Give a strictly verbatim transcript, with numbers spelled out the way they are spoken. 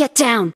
Get down!